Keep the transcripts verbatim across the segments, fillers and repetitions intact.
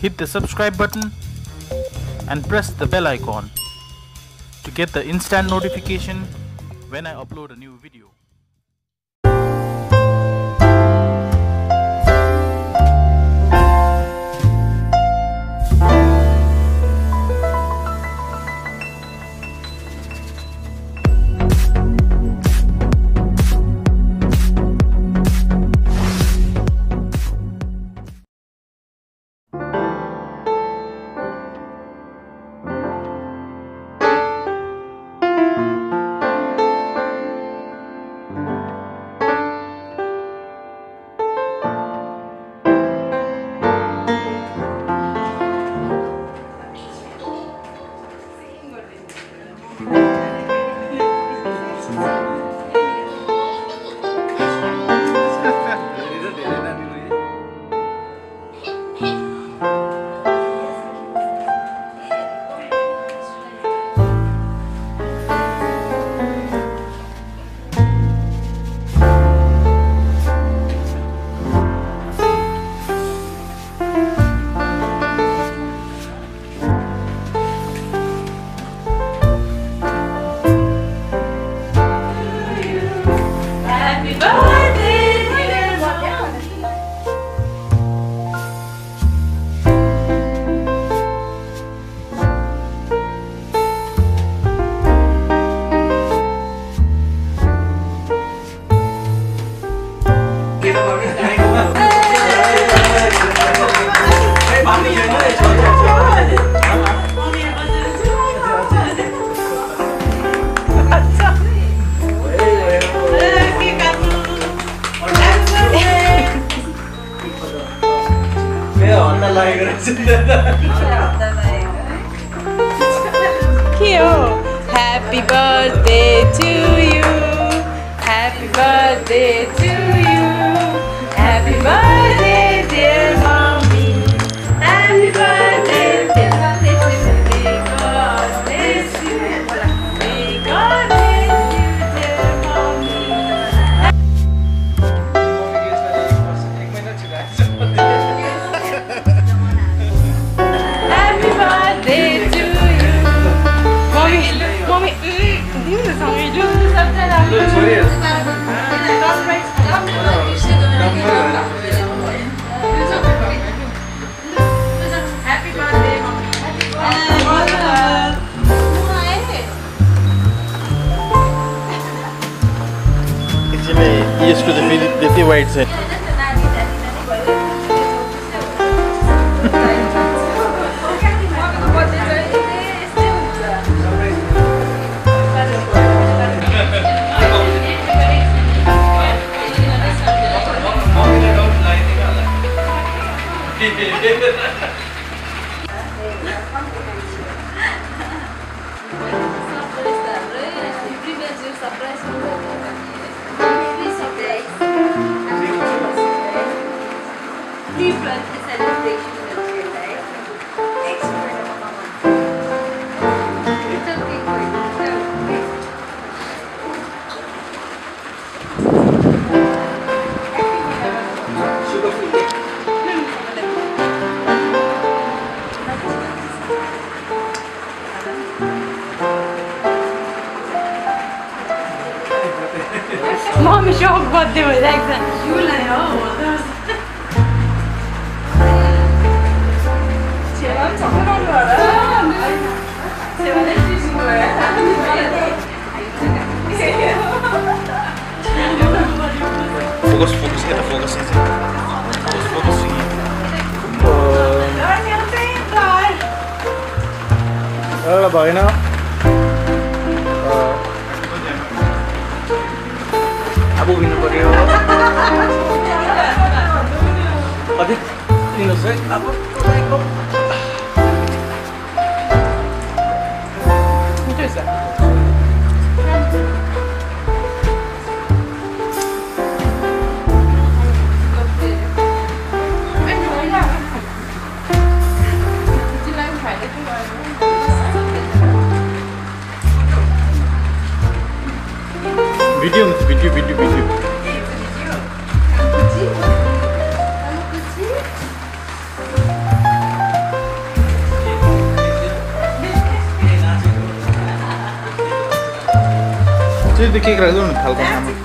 hit the subscribe button and press the bell icon to get the instant notification when I upload a new video. Happy birthday to you. Happy birthday to you. Happy birthday dear mommy. Happy birthday, dear mommy. May God bless you. May God bless you, dear mommy. Happy birthday to you. Mommy. Mommy, you do something. You do something. I'm going to do something. I'm going to do something. Happy birthday, mommy. Happy birthday. It's a me. Yes, because the white set. Mommy show what they were like that. You were like, oh, what was that? She was talking on her. She was like, she's going to have a birthday. Focus, focus, get a focus. Focus, focus. I'm going to say it, God. Hello, Baina. Aku minum pakai apa? Tadi minum saya apa? Kau itu sah. Video, video, video, video. Video. Aku kecil. Aku kecil. the cake right on the Mommy,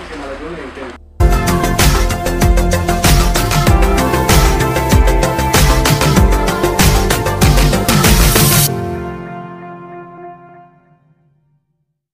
I'm going to